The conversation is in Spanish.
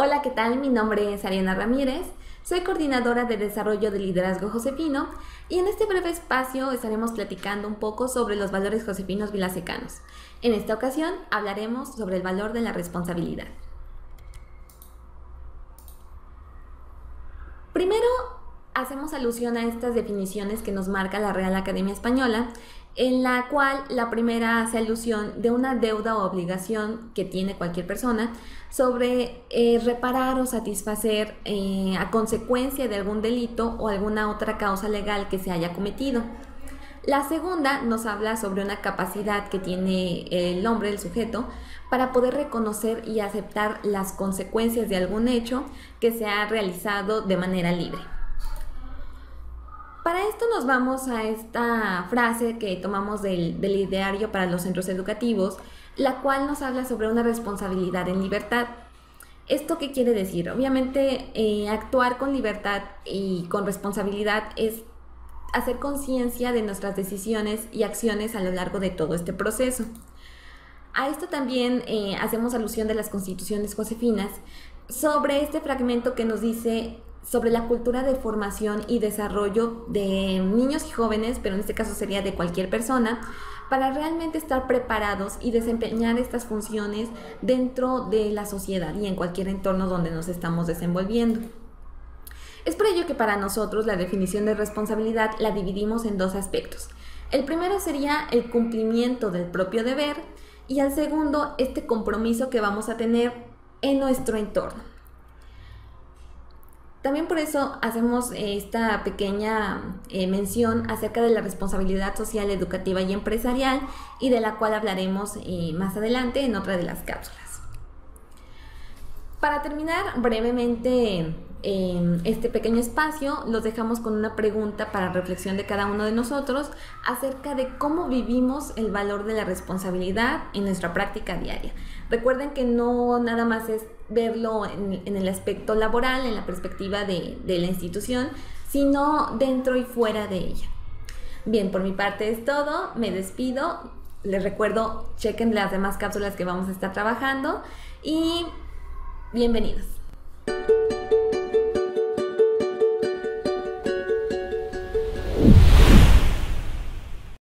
Hola, ¿qué tal? Mi nombre es Ariana Ramírez, soy coordinadora de desarrollo de liderazgo josefino y en este breve espacio estaremos platicando un poco sobre los valores josefinos vilasecanos. En esta ocasión hablaremos sobre el valor de la responsabilidad. Primero, hacemos alusión a estas definiciones que nos marca la Real Academia Española, en la cual la primera hace alusión de una deuda o obligación que tiene cualquier persona sobre reparar o satisfacer a consecuencia de algún delito o alguna otra causa legal que se haya cometido. La segunda nos habla sobre una capacidad que tiene el hombre, el sujeto, para poder reconocer y aceptar las consecuencias de algún hecho que se ha realizado de manera libre. Para esto nos vamos a esta frase que tomamos del ideario para los centros educativos, la cual nos habla sobre una responsabilidad en libertad. ¿Esto qué quiere decir? Obviamente actuar con libertad y con responsabilidad es hacer conciencia de nuestras decisiones y acciones a lo largo de todo este proceso. A esto también hacemos alusión de las constituciones josefinas sobre este fragmento que nos dice sobre la cultura de formación y desarrollo de niños y jóvenes, pero en este caso sería de cualquier persona, para realmente estar preparados y desempeñar estas funciones dentro de la sociedad y en cualquier entorno donde nos estamos desenvolviendo. Es por ello que para nosotros la definición de responsabilidad la dividimos en dos aspectos. El primero sería el cumplimiento del propio deber y el segundo, este compromiso que vamos a tener en nuestro entorno. También por eso hacemos esta pequeña mención acerca de la responsabilidad social, educativa y empresarial, y de la cual hablaremos más adelante en otra de las cápsulas. Para terminar brevemente este pequeño espacio, los dejamos con una pregunta para reflexión de cada uno de nosotros acerca de cómo vivimos el valor de la responsabilidad en nuestra práctica diaria. Recuerden que no nada más es verlo en el aspecto laboral, en la perspectiva de la institución, sino dentro y fuera de ella. Bien, por mi parte es todo, me despido, les recuerdo, chequen las demás cápsulas que vamos a estar trabajando y bienvenidos.